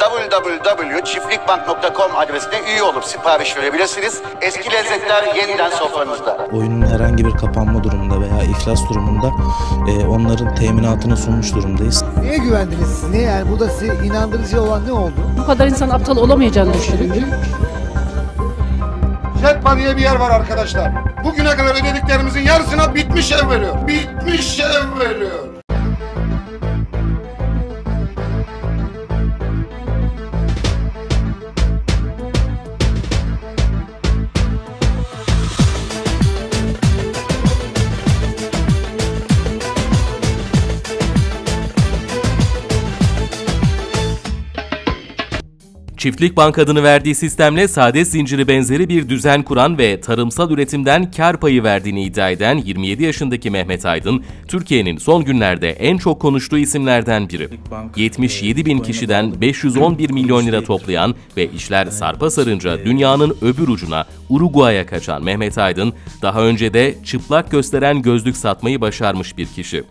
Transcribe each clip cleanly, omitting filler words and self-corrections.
www.çiftlikbank.com adresine üye olup sipariş verebilirsiniz. Eski lezzetler yeniden sofranızda. Oyunun herhangi bir kapanma durumunda veya iflas durumunda onların teminatını sunmuş durumdayız. Neye güvendiniz siz? Niye? Yani burada size inandırıcı olan ne oldu? Bu kadar insan aptal olamayacağını düşündüm. Jetpa diye bir yer var arkadaşlar. Bugüne kadar ödediklerimizin yarısına bitmiş ev veriyor. Bitmiş ev veriyor. Çiftlik Bank adını verdiği sistemle saadet zinciri benzeri bir düzen kuran ve tarımsal üretimden kar payı verdiğini iddia eden 27 yaşındaki Mehmet Aydın, Türkiye'nin son günlerde en çok konuştuğu isimlerden biri. 77 bin kişiden 511 milyon lira toplayan ve işler sarpa sarınca dünyanın öbür ucuna Uruguay'a kaçan Mehmet Aydın, daha önce de çıplak gösteren gözlük satmayı başarmış bir kişi.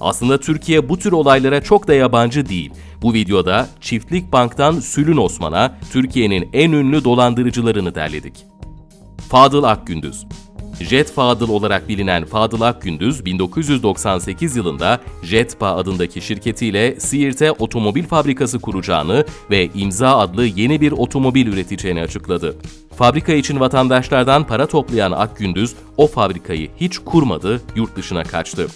Aslında Türkiye bu tür olaylara çok da yabancı değil. Bu videoda Çiftlik Bank'tan Sülün Osman'a Türkiye'nin en ünlü dolandırıcılarını derledik. Fadıl Akgündüz. Jet Fadıl olarak bilinen Fadıl Akgündüz, 1998 yılında Jetpa adındaki şirketiyle Siirt'e otomobil fabrikası kuracağını ve İmza adlı yeni bir otomobil üreteceğini açıkladı. Fabrika için vatandaşlardan para toplayan Akgündüz, o fabrikayı hiç kurmadı, yurt dışına kaçtı.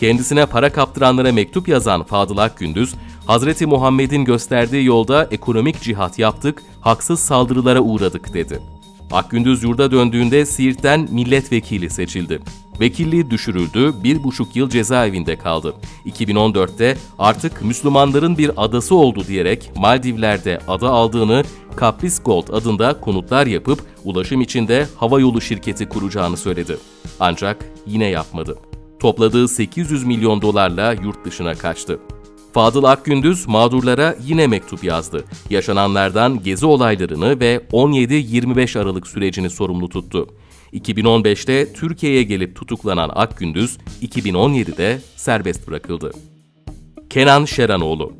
Kendisine para kaptıranlara mektup yazan Fadıl Akgündüz, Hazreti Muhammed'in gösterdiği yolda ekonomik cihat yaptık, haksız saldırılara uğradık dedi. Akgündüz yurda döndüğünde Siirt'ten milletvekili seçildi. Vekilliği düşürüldü, 1,5 yıl cezaevinde kaldı. 2014'te artık Müslümanların bir adası oldu diyerek Maldivler'de ada aldığını, Caprice Gold adında konutlar yapıp ulaşım içinde havayolu şirketi kuracağını söyledi. Ancak yine yapmadı. Topladığı 800 milyon dolarla yurt dışına kaçtı. Fadıl Akgündüz mağdurlara yine mektup yazdı. Yaşananlardan gezi olaylarını ve 17-25 Aralık sürecini sorumlu tuttu. 2015'te Türkiye'ye gelip tutuklanan Akgündüz, 2017'de serbest bırakıldı. Kenan Şeranoğlu.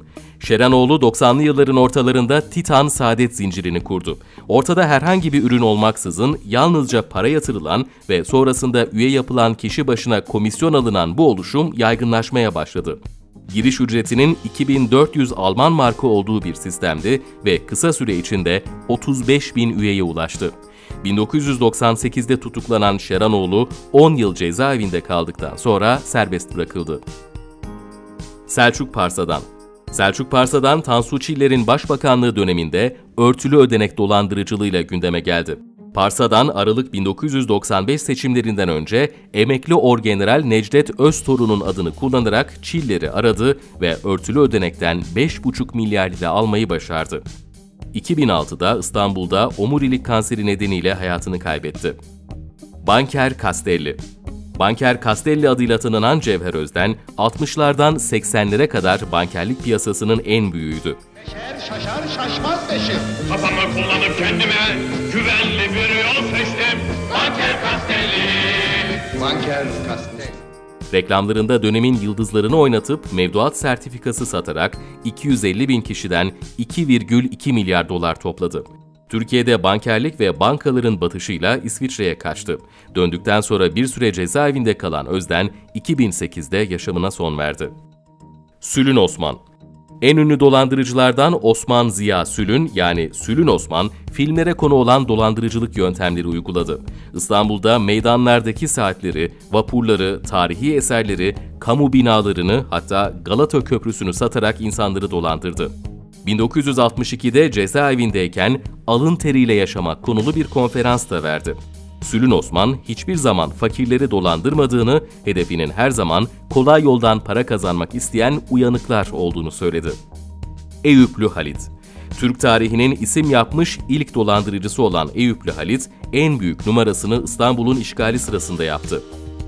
Şeranoğlu 90'lı yılların ortalarında Titan Saadet Zinciri'ni kurdu. Ortada herhangi bir ürün olmaksızın yalnızca para yatırılan ve sonrasında üye yapılan kişi başına komisyon alınan bu oluşum yaygınlaşmaya başladı. Giriş ücretinin 2400 Alman marka olduğu bir sistemdi ve kısa süre içinde 35 bin üyeye ulaştı. 1998'de tutuklanan Şeranoğlu 10 yıl cezaevinde kaldıktan sonra serbest bırakıldı. Selçuk Parsadan. Selçuk Parsadan, Tansu Çiller'in başbakanlığı döneminde örtülü ödenek dolandırıcılığıyla gündeme geldi. Parsadan, Aralık 1995 seçimlerinden önce emekli Orgeneral Necdet Öztorun'un adını kullanarak Çiller'i aradı ve örtülü ödenekten 5,5 milyar lira almayı başardı. 2006'da İstanbul'da omurilik kanseri nedeniyle hayatını kaybetti. Banker Kastelli. Banker Kastelli adıyla tanınan Cevher Özden, 60'lardan 80'lere kadar bankerlik piyasasının en büyüğüydü. Beşer şaşar şaşmaz beşir. Kafama kullanıp kendime güvenli bir yol seçtim. Banker Kastelli. Banker Kastelli. Reklamlarında dönemin yıldızlarını oynatıp mevduat sertifikası satarak 250 bin kişiden 2,2 milyar dolar topladı. Türkiye'de bankerlik ve bankaların batışıyla İsviçre'ye kaçtı. Döndükten sonra bir süre cezaevinde kalan Özden, 2008'de yaşamına son verdi. Sülün Osman. En ünlü dolandırıcılardan Osman Ziya Sülün, yani Sülün Osman, filmlere konu olan dolandırıcılık yöntemleri uyguladı. İstanbul'da meydanlardaki saatleri, vapurları, tarihi eserleri, kamu binalarını, hatta Galata Köprüsü'nü satarak insanları dolandırdı. 1962'de cezaevindeyken alın teriyle yaşamak konulu bir konferans da verdi. Sülün Osman hiçbir zaman fakirleri dolandırmadığını, hedefinin her zaman kolay yoldan para kazanmak isteyen uyanıklar olduğunu söyledi. Eyüplü Halit. Türk tarihinin isim yapmış ilk dolandırıcısı olan Eyüplü Halit, en büyük numarasını İstanbul'un işgali sırasında yaptı.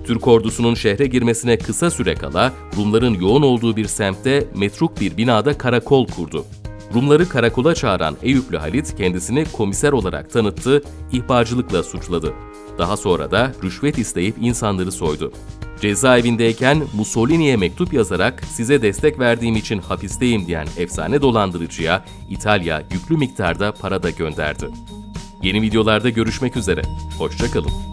Türk ordusunun şehre girmesine kısa süre kala Rumların yoğun olduğu bir semtte metruk bir binada karakol kurdu. Rumları karakola çağıran Eyüplü Halit kendisini komiser olarak tanıttı, ihbarcılıkla suçladı. Daha sonra da rüşvet isteyip insanları soydu. Cezaevindeyken Mussolini'ye mektup yazarak size destek verdiğim için hapisteyim diyen efsane dolandırıcıya İtalya yüklü miktarda para da gönderdi. Yeni videolarda görüşmek üzere. Hoşça kalın.